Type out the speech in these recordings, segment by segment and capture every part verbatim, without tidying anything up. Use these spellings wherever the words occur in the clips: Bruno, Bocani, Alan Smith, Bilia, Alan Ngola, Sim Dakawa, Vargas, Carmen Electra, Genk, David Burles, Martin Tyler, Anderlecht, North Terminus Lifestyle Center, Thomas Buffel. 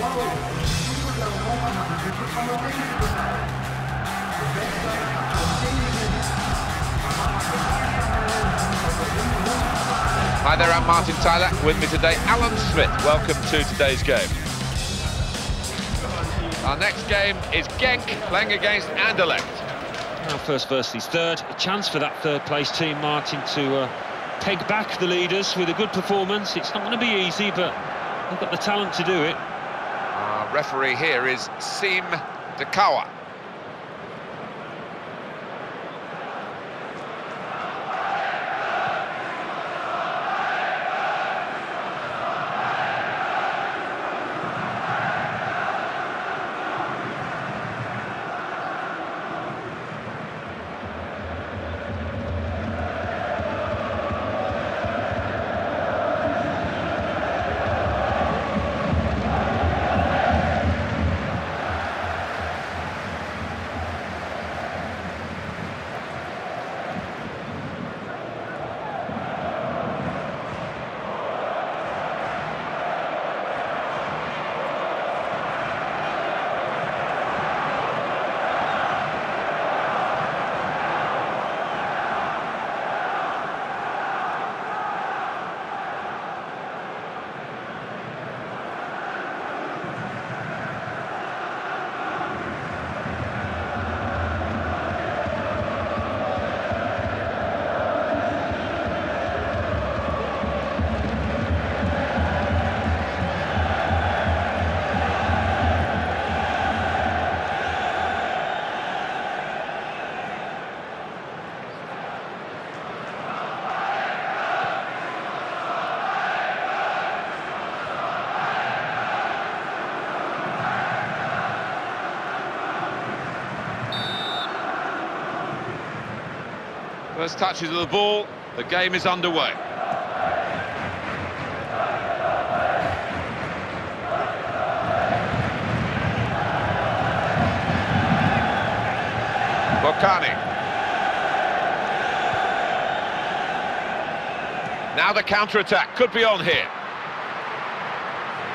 Hi there, I'm Martin Tyler. With me today, Alan Smith. Welcome to today's game. Our next game is Genk playing against Anderlecht. Now first versus third, a chance for that third place team, Martin, to uh, peg back the leaders with a good performance. It's not going to be easy, but they've got the talent to do it. Our referee here is Sim Dakawa. First touches of the ball, the game is underway. Bocani. Now the counter-attack could be on here.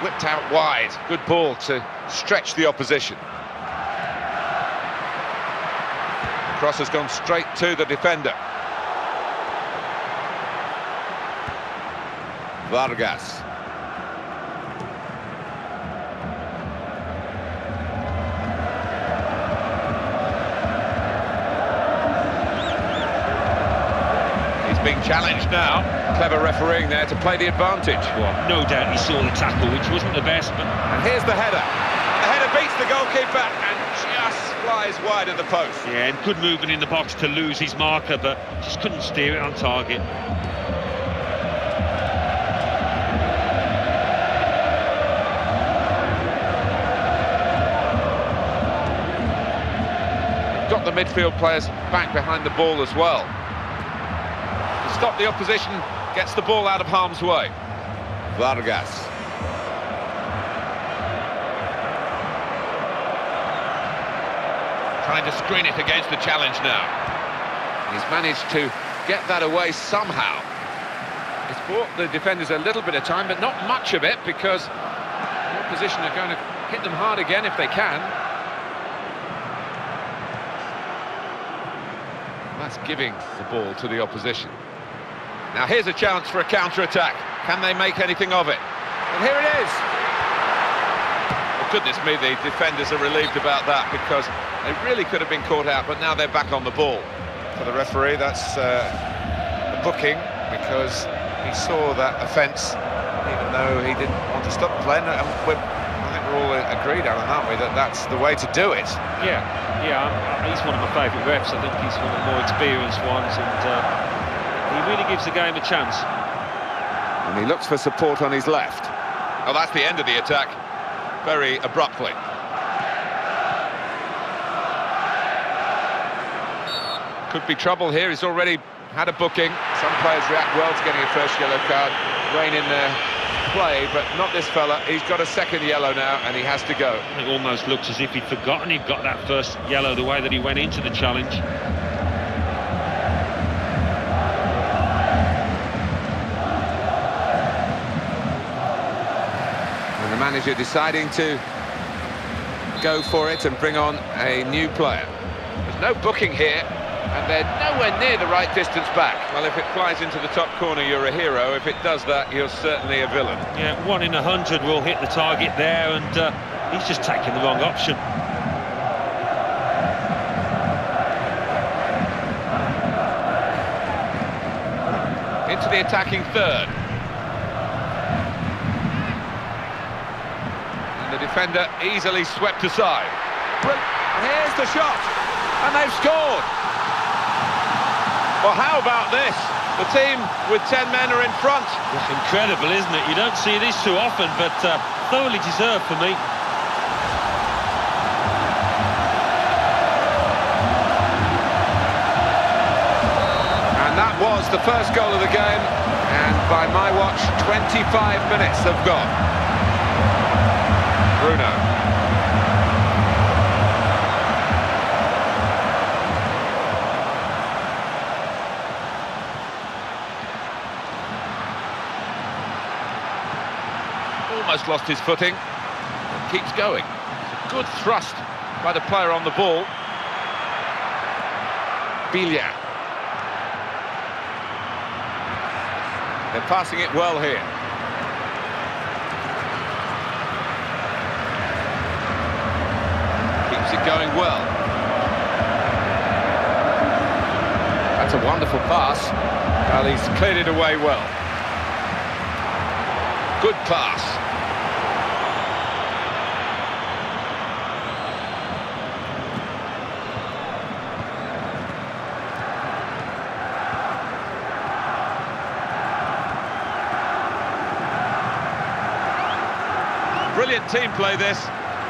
Whipped out wide, good ball to stretch the opposition. Cross has gone straight to the defender. Vargas. He's being challenged now. Clever refereeing there to play the advantage. Well, no doubt he saw the tackle, which wasn't the best, but... And here's the header. The header beats the goalkeeper and just flies wide of the post. Yeah, and good movement in the box to lose his marker, but just couldn't steer it on target. Got the midfield players back behind the ball as well. To stop the opposition, gets the ball out of harm's way. Vargas. Trying to screen it against the challenge now. He's managed to get that away somehow. It's bought the defenders a little bit of time, but not much of it, because the opposition are going to hit them hard again if they can. That's giving the ball to the opposition. Now here's a chance for a counter-attack. Can they make anything of it? And here it is! Well, goodness me, the defenders are relieved about that, because they really could have been caught out, but now they're back on the ball. For the referee, that's uh, a booking, because he saw that offence, even though he didn't want to stop playing. And we're, I think we're all agreed, Alan, aren't we, that that's the way to do it. Yeah. Yeah, he's one of my favourite refs. I think he's one of the more experienced ones, and uh, he really gives the game a chance. And he looks for support on his left. Oh, that's the end of the attack, very abruptly. Could be trouble here. He's already had a booking. Some players react well to getting a first yellow card. Rain in there. Play, but not this fella. He's got a second yellow now, and he has to go. It almost looks as if he'd forgotten he'd got that first yellow, the way that he went into the challenge. And manager deciding to go for it and bring on a new player. There's no booking here, and they're nowhere near the right distance back. Well, if it flies into the top corner, you're a hero. If it does that, you're certainly a villain. Yeah, one in a hundred will hit the target there, and uh, he's just taking the wrong option. Into the attacking third. And the defender easily swept aside. And here's the shot, and they've scored. Well, how about this? The team with ten men are in front. It's incredible, isn't it? You don't see this too often, but uh, thoroughly deserved for me. And that was the first goal of the game, and by my watch, twenty-five minutes have gone. Bruno. Almost lost his footing, and keeps going. It's a good thrust by the player on the ball. Bilia. They're passing it well here. Keeps it going well. That's a wonderful pass. Well, he's cleared it away well. Good pass. Brilliant team play this,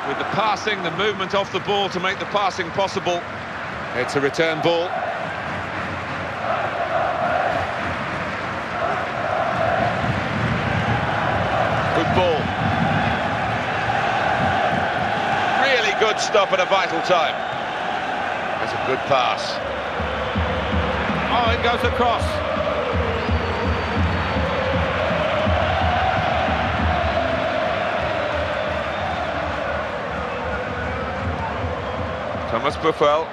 with the passing, the movement off the ball to make the passing possible. It's a return ball. Good ball. Really good stop at a vital time. That's a good pass. Oh, it goes across. Thomas Buffel.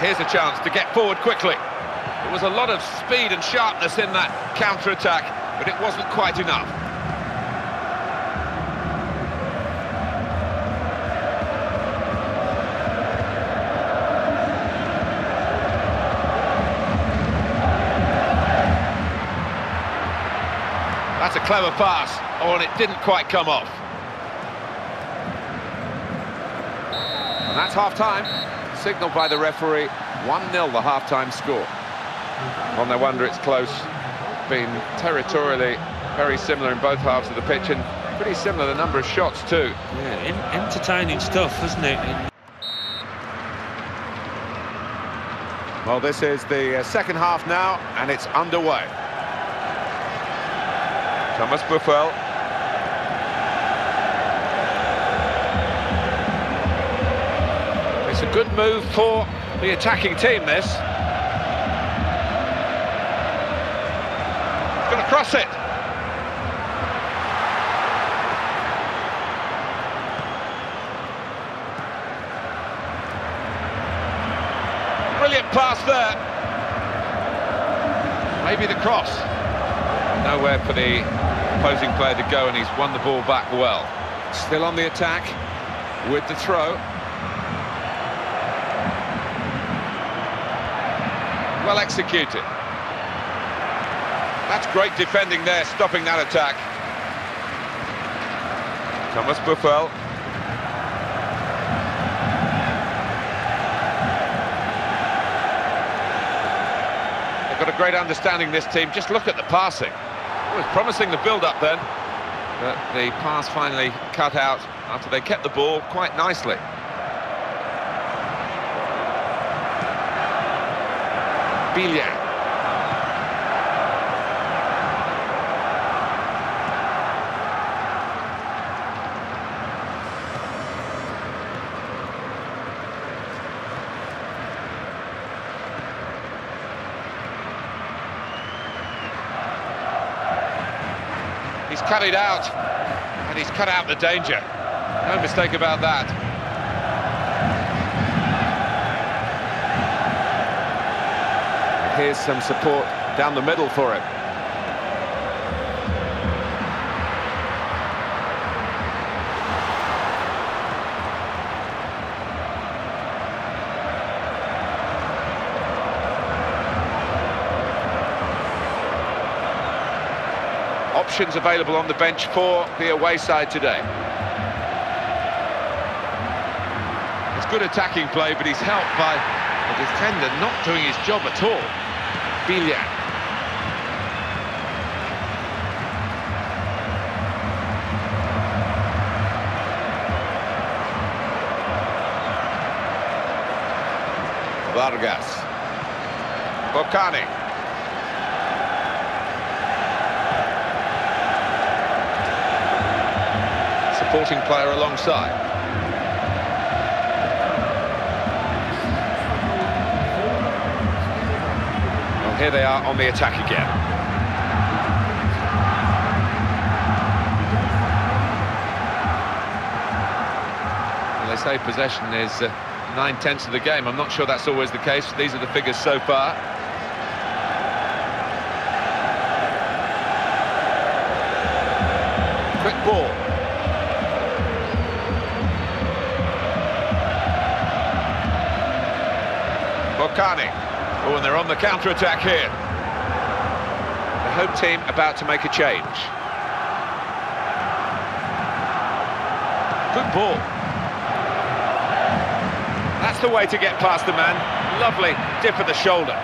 Here's a chance to get forward quickly. There was a lot of speed and sharpness in that counter-attack, but it wasn't quite enough. That's a clever pass, oh, and it didn't quite come off. And that's half-time. Signalled by the referee, one nil the half-time score. On no wonder it's close. Been territorially very similar in both halves of the pitch, and pretty similar the number of shots too. Yeah, entertaining stuff, isn't it? Well, this is the second half now, and it's underway. Thomas Buffel. It's a good move for the attacking team, this. He's going to cross it. Brilliant pass there. Maybe the cross. Nowhere for the opposing player to go, and he's won the ball back well. Still on the attack with the throw. Well executed. That's great defending there, stopping that attack. Thomas Buffel. They've got a great understanding, this team. Just look at the passing. It was promising, the build-up then. But the pass finally cut out after they kept the ball quite nicely. Bilia. He's carried out, and he's cut out the danger. No mistake about that. Here's some support down the middle for it. Options available on the bench for the away side today. It's good attacking play, but he's helped by the defender not doing his job at all. Bilia. Vargas. Bocani. Supporting player alongside. Well, here they are on the attack again. Well, they say possession is uh, nine-tenths of the game. I'm not sure that's always the case. These are the figures so far. Quick ball. Bocani. Oh, and they're on the counter-attack here. The home team about to make a change. Good ball. That's the way to get past the man. Lovely dip of the shoulder.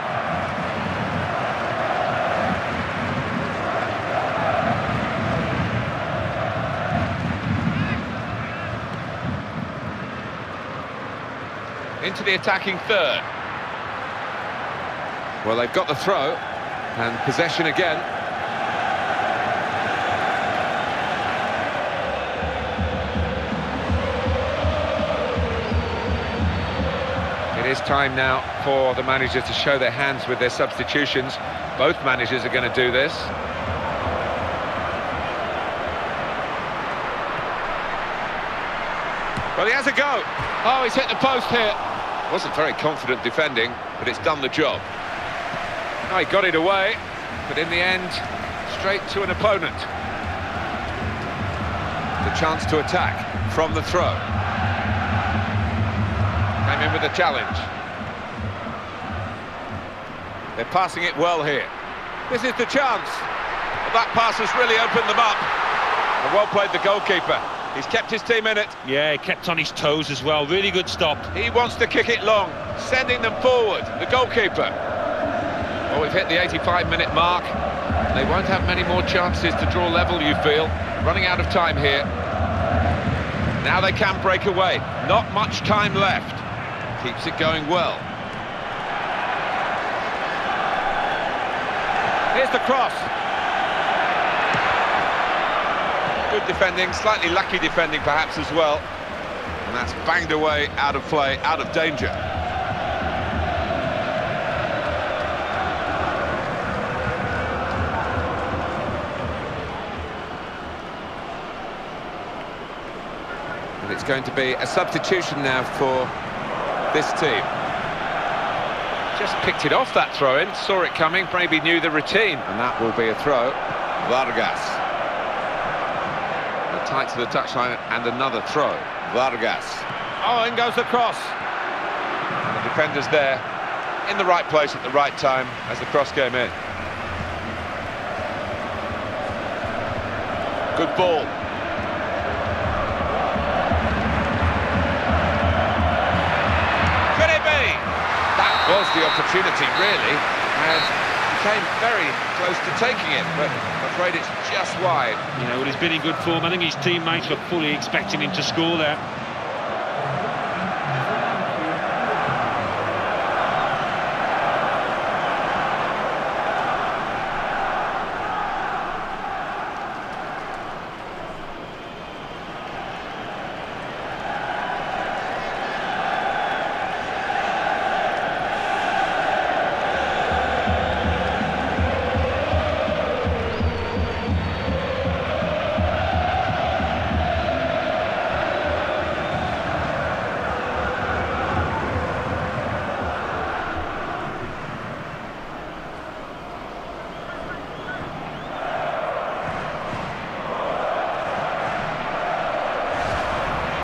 Into the attacking third. Well, they've got the throw, and possession again. It is time now for the managers to show their hands with their substitutions. Both managers are going to do this. Well, he has a go. Oh, he's hit the post here. Wasn't very confident defending, but it's done the job. Oh, he got it away, but in the end, straight to an opponent. The chance to attack from the throw. Came in with a challenge. They're passing it well here. This is the chance. But that pass has really opened them up. And well played the goalkeeper. He's kept his team in it. Yeah, he kept on his toes as well. Really good stop. He wants to kick it long, sending them forward, the goalkeeper. Well, we've hit the eighty-five minute mark. They won't have many more chances to draw level, you feel. Running out of time here. Now they can break away. Not much time left. Keeps it going well. Here's the cross. Good defending, slightly lucky defending perhaps as well. And that's banged away, out of play, out of danger. It's going to be a substitution now for this team. Just picked it off, that throw-in, saw it coming, maybe knew the routine. And that will be a throw. Vargas. They're tight to the touchline and another throw. Vargas. Oh, in goes the cross. And the defender's there, in the right place at the right time as the cross came in. Good ball. Was the opportunity, really, and came very close to taking it, but I'm afraid it's just wide. You know, well, he's been in good form. I think his teammates were fully expecting him to score there.